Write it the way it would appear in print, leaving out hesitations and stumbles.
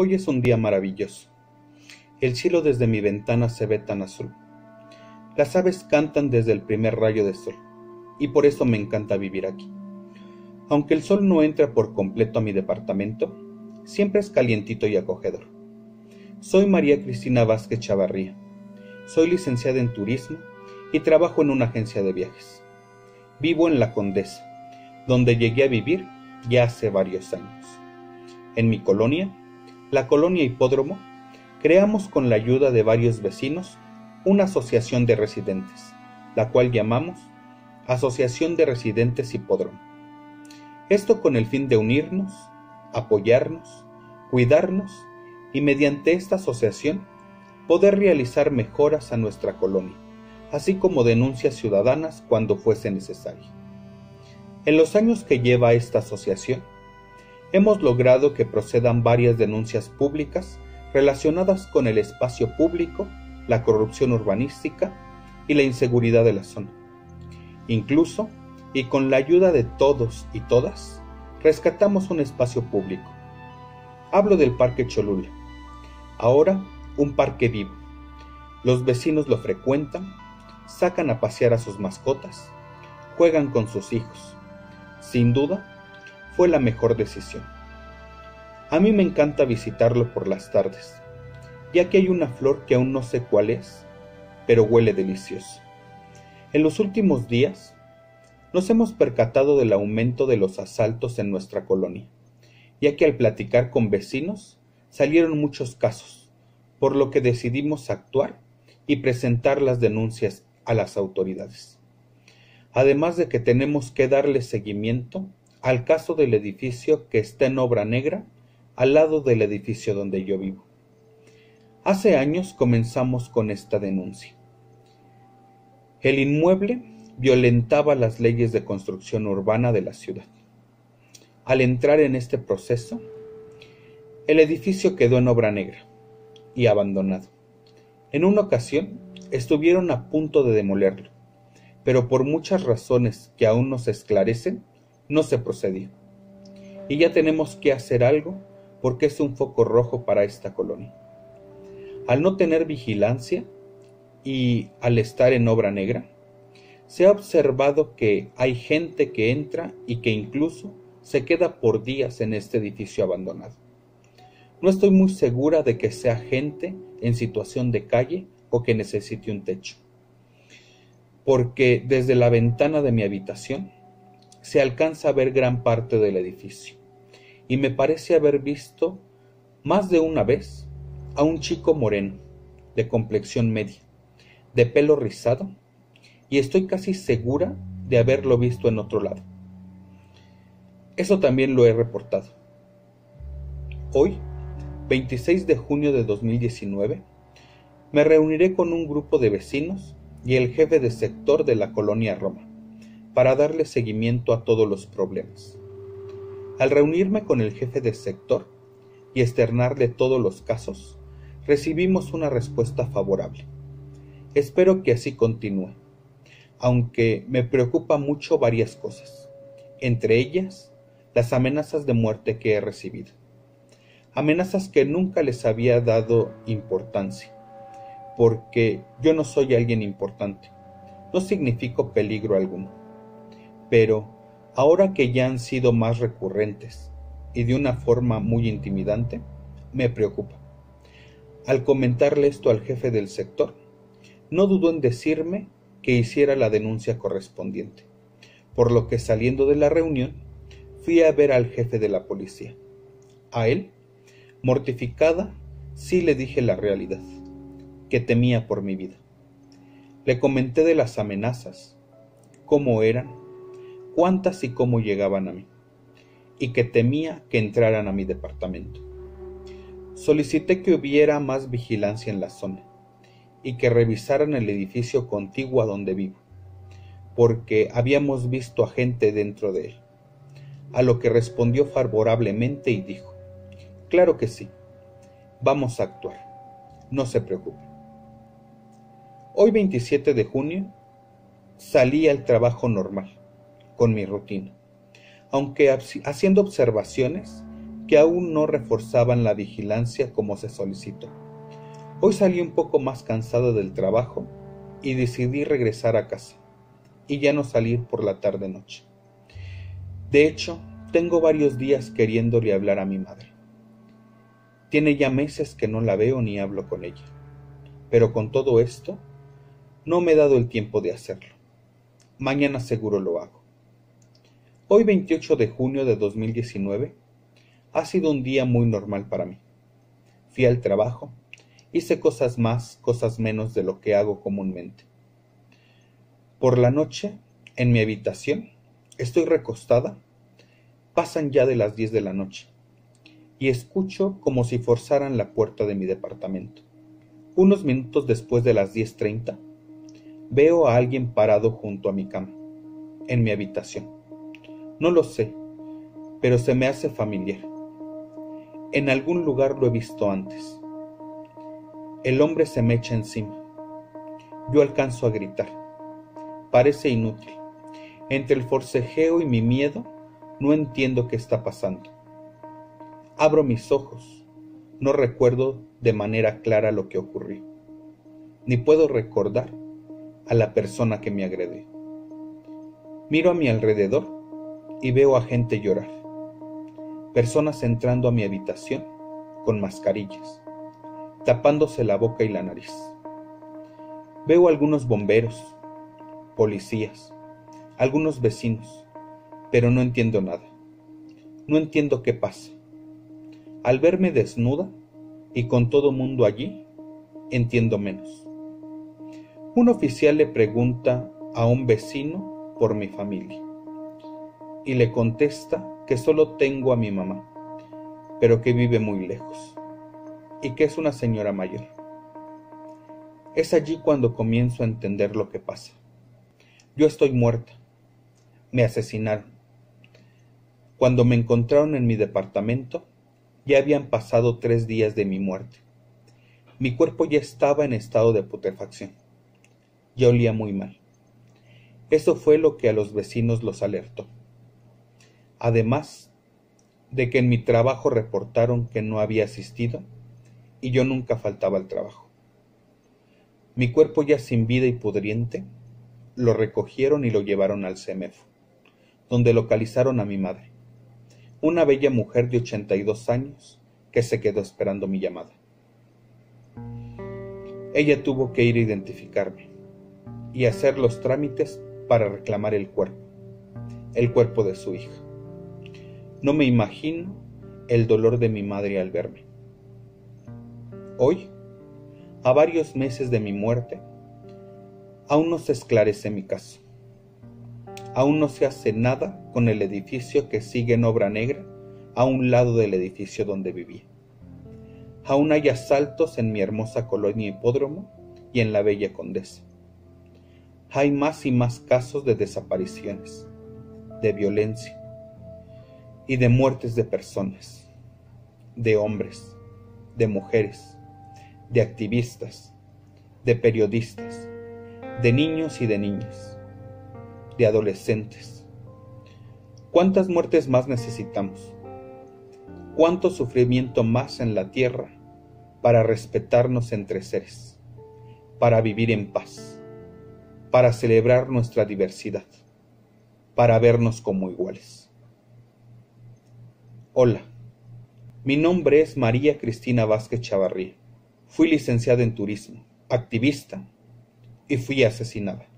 Hoy es un día maravilloso. El cielo desde mi ventana se ve tan azul. Las aves cantan desde el primer rayo de sol, y por eso me encanta vivir aquí. Aunque el sol no entra por completo a mi departamento, siempre es calientito y acogedor. Soy María Cristina Vázquez Chavarría. Soy licenciada en turismo y trabajo en una agencia de viajes. Vivo en La Condesa, donde llegué a vivir ya hace varios años. En mi colonia, la Colonia Hipódromo, creamos con la ayuda de varios vecinos una asociación de residentes, la cual llamamos Asociación de Residentes Hipódromo. Esto con el fin de unirnos, apoyarnos, cuidarnos y mediante esta asociación poder realizar mejoras a nuestra colonia, así como denuncias ciudadanas cuando fuese necesario. En los años que lleva esta asociación, hemos logrado que procedan varias denuncias públicas relacionadas con el espacio público, la corrupción urbanística y la inseguridad de la zona. Incluso, y con la ayuda de todos y todas, rescatamos un espacio público. Hablo del Parque Cholula, ahora un parque vivo. Los vecinos lo frecuentan, sacan a pasear a sus mascotas, juegan con sus hijos. Sin duda, fue la mejor decisión. A mí me encanta visitarlo por las tardes, ya que hay una flor que aún no sé cuál es, pero huele delicioso. En los últimos días, nos hemos percatado del aumento de los asaltos en nuestra colonia, ya que al platicar con vecinos salieron muchos casos, por lo que decidimos actuar y presentar las denuncias a las autoridades. Además de que tenemos que darle seguimiento al caso del edificio que está en obra negra al lado del edificio donde yo vivo. Hace años comenzamos con esta denuncia. El inmueble violentaba las leyes de construcción urbana de la ciudad. Al entrar en este proceso, el edificio quedó en obra negra y abandonado. En una ocasión estuvieron a punto de demolerlo, pero por muchas razones que aún no se esclarecen, no se procedió. Y ya tenemos que hacer algo porque es un foco rojo para esta colonia. Al no tener vigilancia y al estar en obra negra, se ha observado que hay gente que entra y que incluso se queda por días en este edificio abandonado. No estoy muy segura de que sea gente en situación de calle o que necesite un techo, porque desde la ventana de mi habitación se alcanza a ver gran parte del edificio y me parece haber visto más de una vez a un chico moreno, de complexión media, de pelo rizado, y estoy casi segura de haberlo visto en otro lado. Eso también lo he reportado. Hoy, 26 de junio de 2019, me reuniré con un grupo de vecinos y el jefe de sector de la Colonia Roma, para darle seguimiento a todos los problemas. Al reunirme con el jefe de sector y externarle todos los casos, recibimos una respuesta favorable. Espero que así continúe, aunque me preocupa mucho varias cosas, entre ellas las amenazas de muerte que he recibido. Amenazas que nunca les había dado importancia, porque yo no soy alguien importante, no significo peligro alguno. Pero ahora que ya han sido más recurrentes y de una forma muy intimidante, me preocupa. Al comentarle esto al jefe del sector, no dudó en decirme que hiciera la denuncia correspondiente, por lo que saliendo de la reunión fui a ver al jefe de la policía. A él, mortificada, sí le dije la realidad, que temía por mi vida. Le comenté de las amenazas, cómo eran, cuántas y cómo llegaban a mí, y que temía que entraran a mi departamento. Solicité que hubiera más vigilancia en la zona, y que revisaran el edificio contiguo a donde vivo, porque habíamos visto a gente dentro de él, a lo que respondió favorablemente y dijo: claro que sí, vamos a actuar, no se preocupe. Hoy 27 de junio salí al trabajo normal, con mi rutina, aunque haciendo observaciones que aún no reforzaban la vigilancia como se solicitó. Hoy salí un poco más cansado del trabajo y decidí regresar a casa y ya no salir por la tarde-noche. De hecho, tengo varios días queriéndole hablar a mi madre. Tiene ya meses que no la veo ni hablo con ella, pero con todo esto no me he dado el tiempo de hacerlo. Mañana seguro lo hago. Hoy, 28 de junio de 2019, ha sido un día muy normal para mí. Fui al trabajo, hice cosas más, cosas menos de lo que hago comúnmente. Por la noche, en mi habitación, estoy recostada, pasan ya de las 10 de la noche, y escucho como si forzaran la puerta de mi departamento. Unos minutos después de las 10:30, veo a alguien parado junto a mi cama, en mi habitación. No lo sé, pero se me hace familiar. En algún lugar lo he visto antes. El hombre se me echa encima. Yo alcanzo a gritar. Parece inútil. Entre el forcejeo y mi miedo, no entiendo qué está pasando. Abro mis ojos. No recuerdo de manera clara lo que ocurrió. Ni puedo recordar a la persona que me agredió. Miro a mi alrededor y veo a gente llorar. Personas entrando a mi habitación con mascarillas, tapándose la boca y la nariz. Veo algunos bomberos, policías, algunos vecinos, pero no entiendo nada. No entiendo qué pasa. Al verme desnuda y con todo mundo allí, entiendo menos. Un oficial le pregunta a un vecino por mi familia y le contesta que solo tengo a mi mamá, pero que vive muy lejos y que es una señora mayor. Es allí cuando comienzo a entender lo que pasa. Yo estoy muerta. Me asesinaron. Cuando me encontraron en mi departamento, ya habían pasado 3 días de mi muerte. Mi cuerpo ya estaba en estado de putrefacción. Ya olía muy mal. Eso fue lo que a los vecinos los alertó. Además de que en mi trabajo reportaron que no había asistido y yo nunca faltaba al trabajo. Mi cuerpo ya sin vida y pudriente, lo recogieron y lo llevaron al SEMEFO, donde localizaron a mi madre, una bella mujer de 82 años que se quedó esperando mi llamada. Ella tuvo que ir a identificarme y hacer los trámites para reclamar el cuerpo de su hija. No me imagino el dolor de mi madre al verme. Hoy, a varios meses de mi muerte, aún no se esclarece mi caso. Aún no se hace nada con el edificio que sigue en obra negra a un lado del edificio donde vivía. Aún hay asaltos en mi hermosa colonia Hipódromo y en la bella Condesa. Hay más y más casos de desapariciones, de violencia y de muertes de personas, de hombres, de mujeres, de activistas, de periodistas, de niños y de niñas, de adolescentes. ¿Cuántas muertes más necesitamos? ¿Cuánto sufrimiento más en la tierra para respetarnos entre seres, para vivir en paz, para celebrar nuestra diversidad, para vernos como iguales? Hola, mi nombre es María Cristina Vázquez Chavarría. Fui licenciada en turismo, activista, y fui asesinada.